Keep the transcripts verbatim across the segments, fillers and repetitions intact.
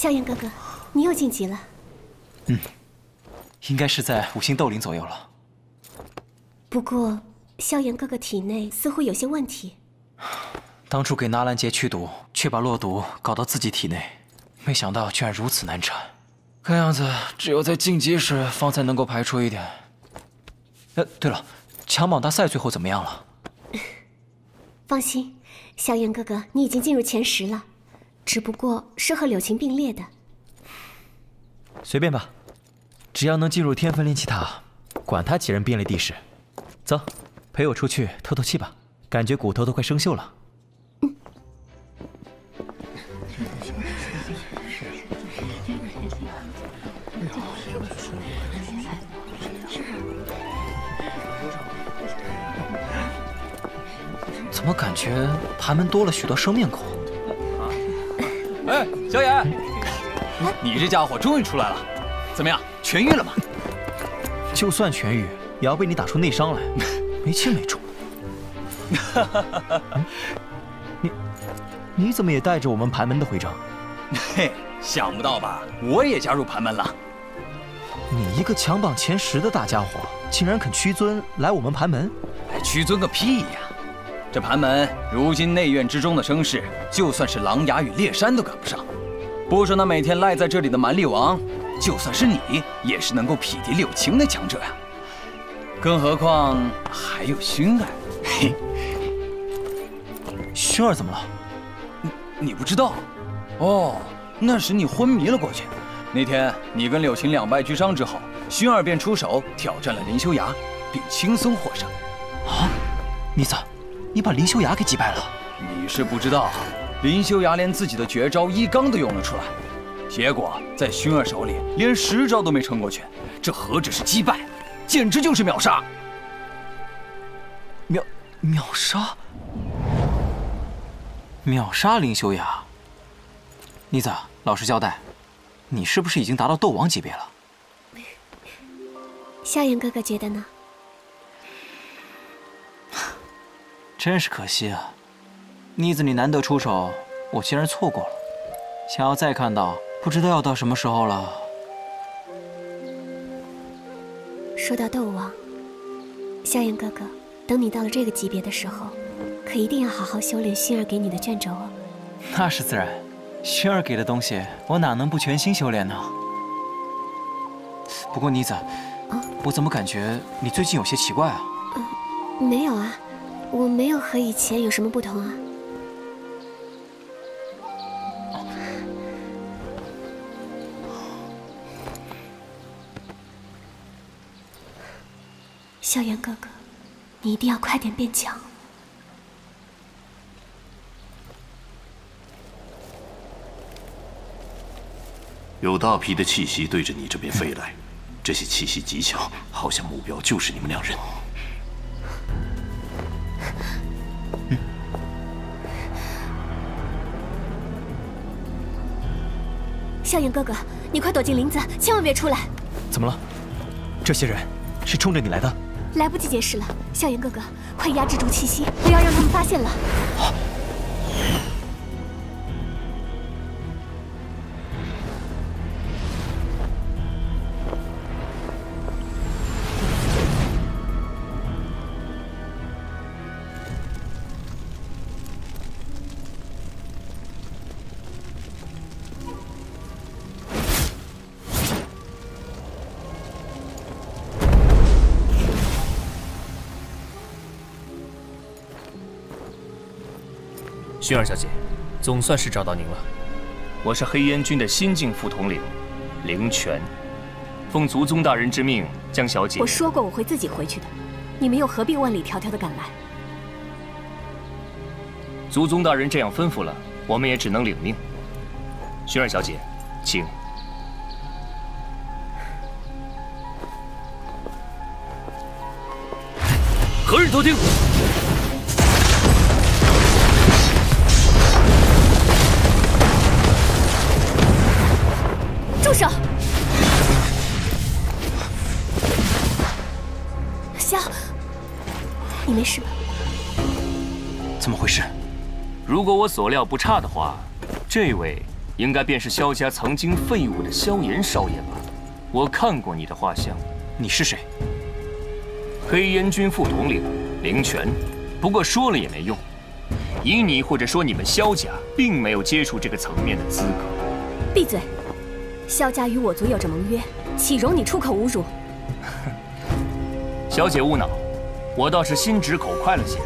萧炎哥哥，你又晋级了。嗯，应该是在五星斗灵左右了。不过，萧炎哥哥体内似乎有些问题。当初给纳兰杰驱毒，却把落毒搞到自己体内，没想到居然如此难缠。看样子，只有在晋级时方才能够排除一点。呃，对了，强榜大赛最后怎么样了？放心，萧炎哥哥，你已经进入前十了。 只不过是和柳琴并列的，随便吧，只要能进入天分炼气塔，管他几人并列第十。走，陪我出去透透气吧，感觉骨头都快生锈了。嗯。怎么感觉盘门多了许多生面孔？ 哎，小野，你这家伙终于出来了，怎么样，痊愈了吗？就算痊愈，也要被你打出内伤来，没轻没重。你你怎么也带着我们盘门的徽章？嘿，想不到吧？我也加入盘门了。你一个强榜前十的大家伙，竟然肯屈尊来我们盘门？哎，屈尊个屁呀！ 这盘门如今内院之中的声势，就算是琅琊与烈山都赶不上。不说那每天赖在这里的蛮力王，就算是你，也是能够匹敌柳青的强者呀、啊。更何况还有薰儿。嘿，薰儿怎么了？你你不知道？哦，那时你昏迷了过去。那天你跟柳青两败俱伤之后，薰儿便出手挑战了林修崖，并轻松获胜。啊，你咋？ 你把林修崖给击败了，你是不知道，林修崖连自己的绝招一罡都用了出来，结果在薰儿手里连十招都没撑过去，这何止是击败，简直就是秒杀！秒秒杀，秒杀林修崖！妮子，老实交代，你是不是已经达到斗王级别了？萧炎哥哥觉得呢？ 真是可惜啊，妮子，你难得出手，我竟然错过了。想要再看到，不知道要到什么时候了。说到斗王，萧炎哥哥，等你到了这个级别的时候，可一定要好好修炼薰儿给你的卷轴哦。那是自然，薰儿给的东西，我哪能不全心修炼呢？不过妮子，啊，我怎么感觉你最近有些奇怪啊？呃，没有啊。 我没有和以前有什么不同啊。萧炎哥哥，你一定要快点变强。有大批的气息对着你这边飞来，这些气息极强，好像目标就是你们两人。 萧炎哥哥，你快躲进林子，千万别出来！怎么了？这些人是冲着你来的？来不及解释了，萧炎哥哥，快压制住气息，不要让他们发现了。啊、薰儿小姐，总算是找到您了。我是黑烟军的新晋副统领凌泉，奉族宗大人之命将小姐。我说过我会自己回去的，你们又何必万里迢迢的赶来？族宗大人这样吩咐了，我们也只能领命。薰儿小姐，请。何日偷听？ 住手！萧，你没事吧？怎么回事？如果我所料不差的话，这位应该便是萧家曾经废武的萧炎少爷吧？我看过你的画像，你是谁？黑烟军副统领林泉，不过说了也没用。 以你或者说你们萧家，并没有接触这个层面的资格。闭嘴！萧家与我族有着盟约，岂容你出口侮辱？小姐勿恼，我倒是心直口快了些。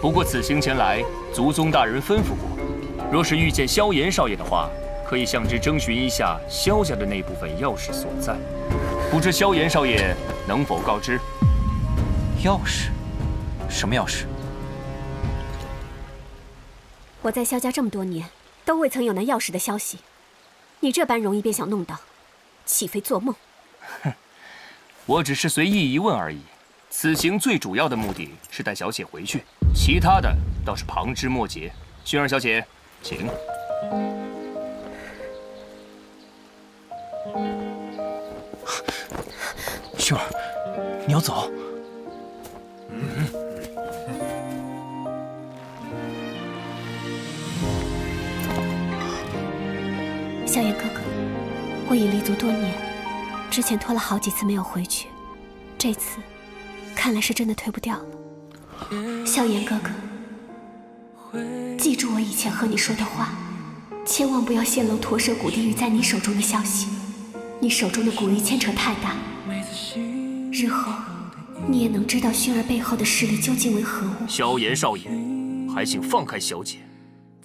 不过此行前来，族宗大人吩咐过，若是遇见萧炎少爷的话，可以向之征询一下萧家的那部分钥匙所在。不知萧炎少爷能否告知？钥匙？什么钥匙？ 我在萧家这么多年，都未曾有拿钥匙的消息。你这般容易便想弄到，岂非做梦？哼，我只是随意一问而已。此行最主要的目的是带小姐回去，其他的倒是旁枝末节。薰儿小姐，请。薰儿，你要走？嗯。 萧炎哥哥，我已离族多年，之前拖了好几次没有回去，这次看来是真的推不掉了。萧炎哥哥，记住我以前和你说的话，千万不要泄露驼舍古地狱在你手中的消息。你手中的古玉牵扯太大，日后你也能知道薰儿背后的势力究竟为何物。萧炎少爷，还请放开小姐，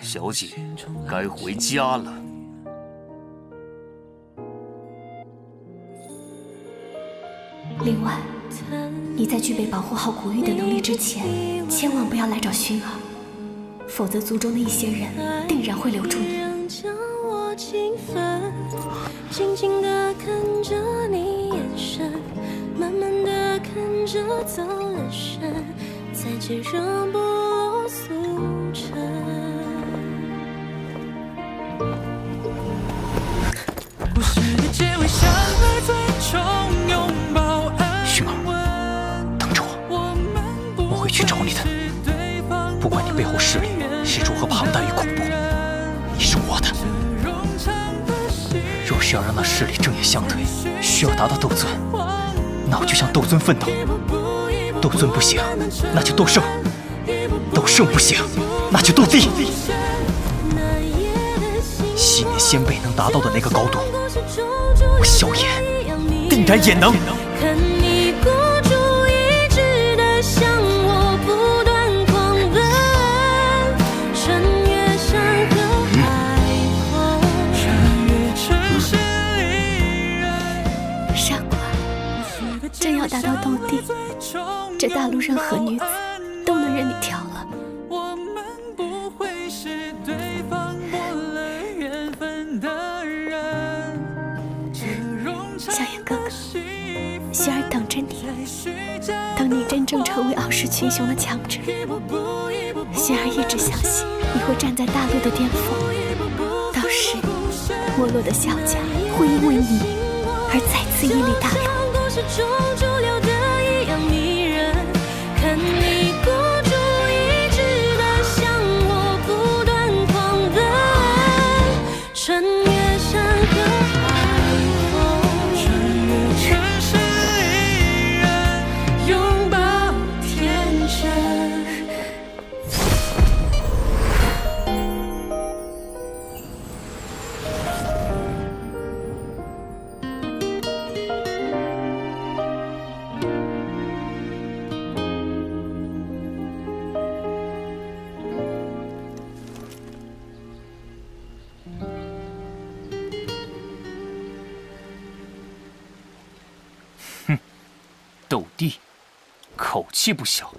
小姐该回家了。 另外，你在具备保护好古玉的能力之前，千万不要来找薰儿，否则族中的一些人定然会留住你。薰儿，等着我，我会去找你的。不管你背后势力是如何庞大与恐怖，你是我的。若是要让那势力正眼相对，需要达到斗尊，那我就向斗尊奋斗。斗尊不行，那就斗圣；斗圣不行，那就斗帝。昔年先辈能达到的那个高度，我萧炎定然也能。 达到斗帝，这大陆任何女子都能任你挑了。萧炎哥哥，薰儿等着你，等你真正成为傲视群雄的强者。薰儿一直相信你会站在大陆的巅峰，到时没落的萧家会因为你而再次屹立大陆。 是种主流的一样迷人，看你孤注一掷的向我不断狂奔，穿越山河海风，穿越城市依然拥抱天真。 斗帝，口气不小。